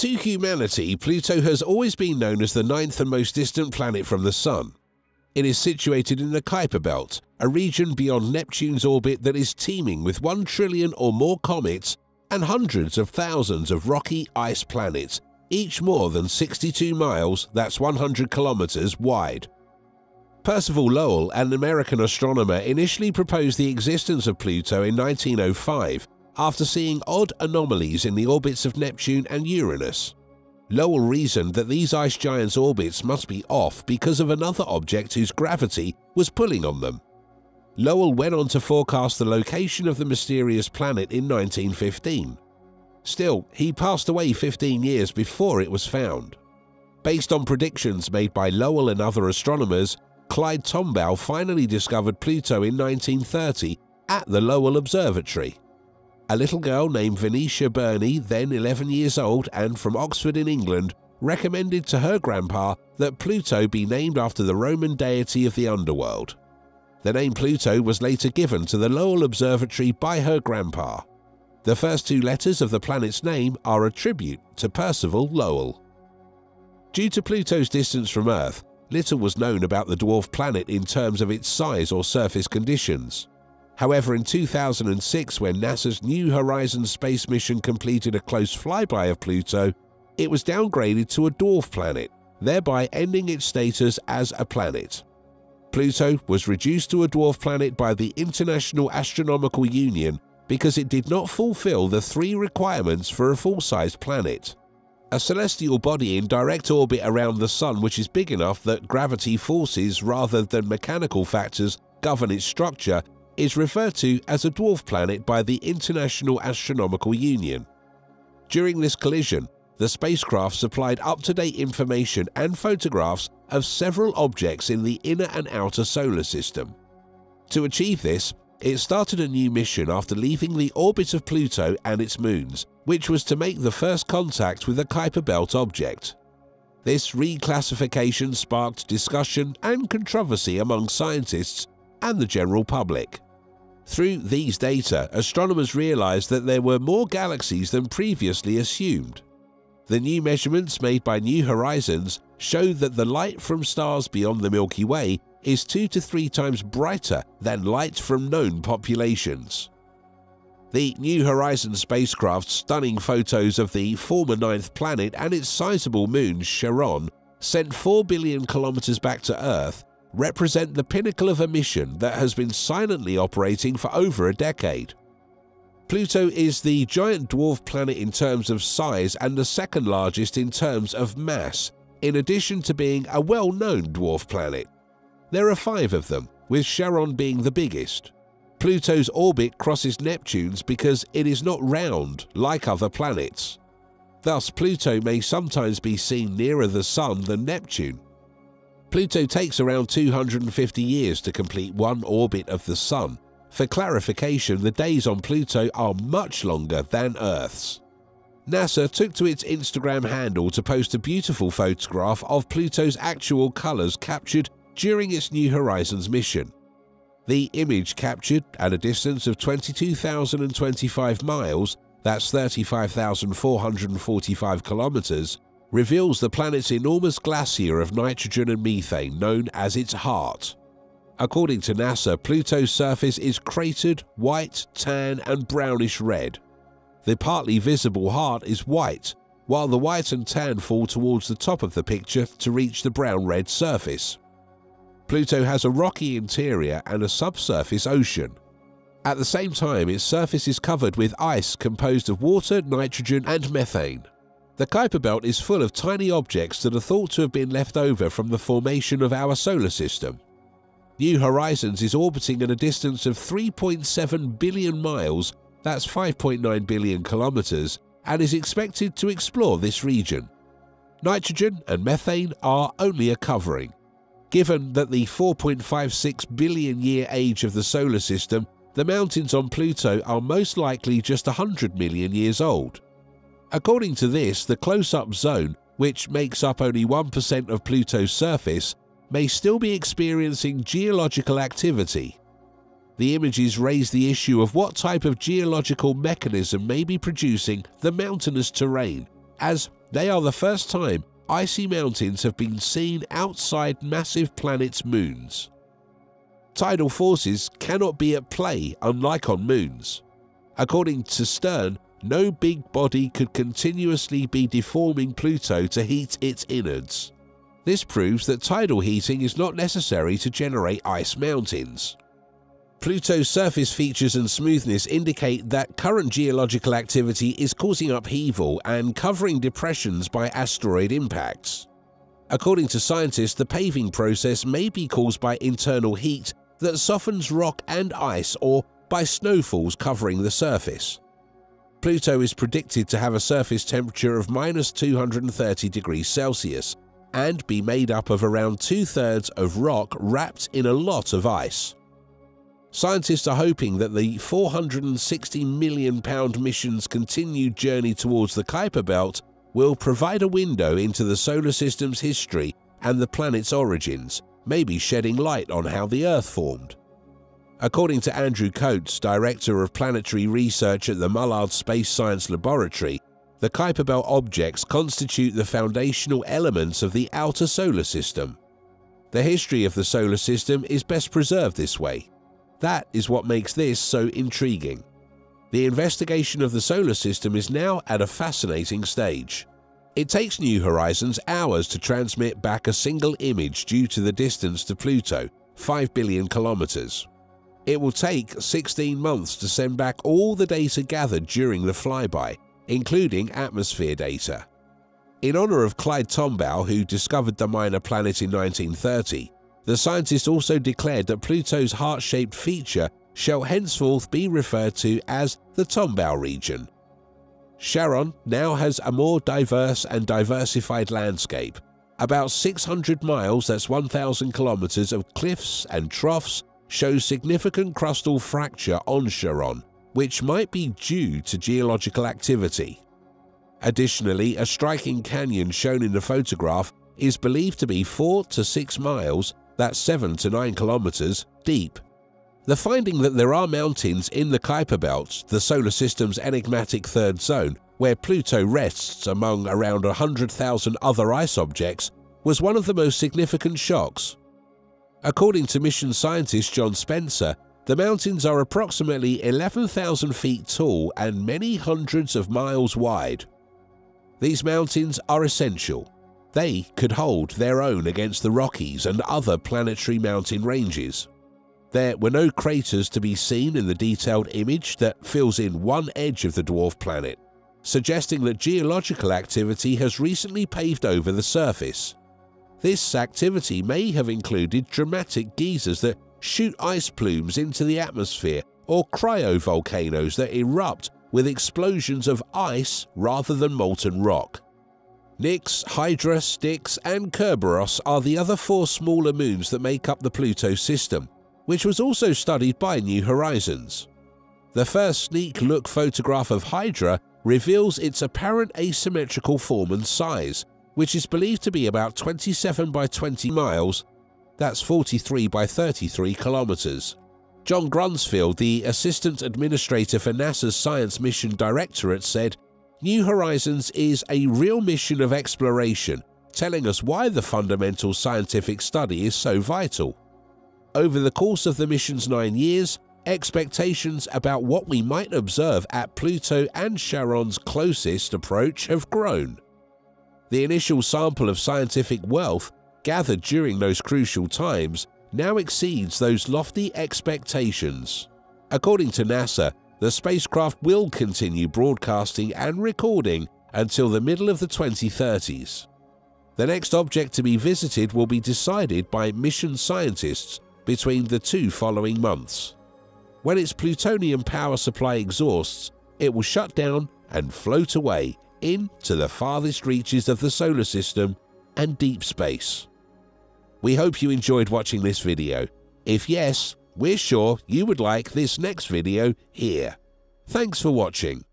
To humanity, Pluto has always been known as the ninth and most distant planet from the Sun. It is situated in the Kuiper Belt, a region beyond Neptune's orbit that is teeming with 1 trillion or more comets and hundreds of thousands of rocky ice planets, each more than 62 miles, that's 100 kilometers, wide. Percival Lowell, an American astronomer, initially proposed the existence of Pluto in 1905 after seeing odd anomalies in the orbits of Neptune and Uranus. Lowell reasoned that these ice giants' orbits must be off because of another object whose gravity was pulling on them. Lowell went on to forecast the location of the mysterious planet in 1915. Still, he passed away 15 years before it was found. Based on predictions made by Lowell and other astronomers, Clyde Tombaugh finally discovered Pluto in 1930 at the Lowell Observatory. A little girl named Venetia Burney, then 11 years old and from Oxford in England, recommended to her grandpa that Pluto be named after the Roman deity of the underworld. The name Pluto was later given to the Lowell Observatory by her grandpa. The first two letters of the planet's name are a tribute to Percival Lowell. Due to Pluto's distance from Earth, little was known about the dwarf planet in terms of its size or surface conditions. However, in 2006, when NASA's New Horizons space mission completed a close flyby of Pluto, it was downgraded to a dwarf planet, thereby ending its status as a planet. Pluto was reduced to a dwarf planet by the International Astronomical Union because it did not fulfill the three requirements for a full-sized planet: a celestial body in direct orbit around the Sun which is big enough that gravity forces rather than mechanical factors govern its structure, is referred to as a dwarf planet by the International Astronomical Union. During this collision, the spacecraft supplied up-to-date information and photographs of several objects in the inner and outer solar system. To achieve this, it started a new mission after leaving the orbit of Pluto and its moons, which was to make the first contact with a Kuiper Belt object. This reclassification sparked discussion and controversy among scientists and the general public. Through these data, astronomers realized that there were more galaxies than previously assumed. The new measurements made by New Horizons showed that the light from stars beyond the Milky Way is 2 to 3 times brighter than light from known populations. The New Horizons spacecraft's stunning photos of the former ninth planet and its sizable moon, Charon, sent 4 billion kilometers back to Earth, represent the pinnacle of a mission that has been silently operating for over a decade. Pluto is the giant dwarf planet in terms of size and the second largest in terms of mass, in addition to being a well-known dwarf planet. There are 5 of them, with Charon being the biggest. Pluto's orbit crosses Neptune's because it is not round like other planets. Thus, Pluto may sometimes be seen nearer the Sun than Neptune. Pluto takes around 250 years to complete one orbit of the Sun. For clarification, the days on Pluto are much longer than Earth's. NASA took to its Instagram handle to post a beautiful photograph of Pluto's actual colors captured during its New Horizons mission. The image, captured at a distance of 22,025 miles, that's 35,445 kilometers, reveals the planet's enormous glacier of nitrogen and methane, known as its heart. According to NASA, Pluto's surface is cratered, white, tan, and brownish-red. The partly visible heart is white, while the white and tan fall towards the top of the picture to reach the brown-red surface. Pluto has a rocky interior and a subsurface ocean. At the same time, its surface is covered with ice composed of water, nitrogen, and methane. The Kuiper Belt is full of tiny objects that are thought to have been left over from the formation of our solar system. New Horizons is orbiting at a distance of 3.7 billion miles, that's 5.9 billion kilometers, and is expected to explore this region. Nitrogen and methane are only a covering. Given that the 4.56 billion year age of the solar system, the mountains on Pluto are most likely just 100 million years old. According to this, the close-up zone, which makes up only 1% of Pluto's surface, may still be experiencing geological activity. The images raise the issue of what type of geological mechanism may be producing the mountainous terrain, as They are the first time icy mountains have been seen outside massive planets' moons. Tidal forces cannot be at play unlike on moons. According to Stern, no big body could continuously be deforming Pluto to heat its innards. This proves that tidal heating is not necessary to generate ice mountains. Pluto's surface features and smoothness indicate that current geological activity is causing upheaval and covering depressions by asteroid impacts. According to scientists, the paving process may be caused by internal heat that softens rock and ice or by snowfalls covering the surface. Pluto is predicted to have a surface temperature of -230°C and be made up of around 2/3 of rock wrapped in a lot of ice. Scientists are hoping that the 460 million pound mission's continued journey towards the Kuiper Belt will provide a window into the solar system's history and the planet's origins, maybe shedding light on how the Earth formed. According to Andrew Coates, Director of Planetary Research at the Mullard Space Science Laboratory, the Kuiper Belt objects constitute the foundational elements of the outer solar system. The history of the solar system is best preserved this way. That is what makes this so intriguing. The investigation of the solar system is now at a fascinating stage. It takes New Horizons hours to transmit back a single image due to the distance to Pluto, 5 billion kilometers. It will take 16 months to send back all the data gathered during the flyby, including atmosphere data. In honor of Clyde Tombaugh, who discovered the minor planet in 1930, the scientist also declared that Pluto's heart-shaped feature shall henceforth be referred to as the Tombaugh region. Charon now has a more diverse and diversified landscape. About 600 miles, that's 1,000 kilometers, of cliffs and troughs show significant crustal fracture on Charon, which might be due to geological activity. Additionally, a striking canyon shown in the photograph is believed to be 4 to 6 miles, that's 7 to 9 kilometers, deep. The finding that there are mountains in the Kuiper Belt, the solar system's enigmatic third zone, where Pluto rests among around 100,000 other ice objects, was one of the most significant shocks. According to mission scientist John Spencer, the mountains are approximately 11,000 feet tall and many hundreds of miles wide. These mountains are essential. They could hold their own against the Rockies and other planetary mountain ranges. There were no craters to be seen in the detailed image that fills in one edge of the dwarf planet, suggesting that geological activity has recently paved over the surface. This activity may have included dramatic geysers that shoot ice plumes into the atmosphere or cryovolcanoes that erupt with explosions of ice rather than molten rock. Nix, Hydra, Styx and Kerberos are the other four smaller moons that make up the Pluto system, which was also studied by New Horizons. The first sneak look photograph of Hydra reveals its apparent asymmetrical form and size, which is believed to be about 27 by 20 miles, that's 43 by 33 kilometers. John Grunsfeld, the Assistant Administrator for NASA's Science Mission Directorate, said, "New Horizons is a real mission of exploration, telling us why the fundamental scientific study is so vital. Over the course of the mission's 9 years, expectations about what we might observe at Pluto and Charon's closest approach have grown." The initial sample of scientific wealth gathered during those crucial times now exceeds those lofty expectations. According to NASA, the spacecraft will continue broadcasting and recording until the middle of the 2030s. The next object to be visited will be decided by mission scientists between the two following months. When its plutonium power supply exhausts, it will shut down and float away into the farthest reaches of the solar system and deep space. We hope you enjoyed watching this video. If yes, we're sure you would like this next video here. Thanks for watching.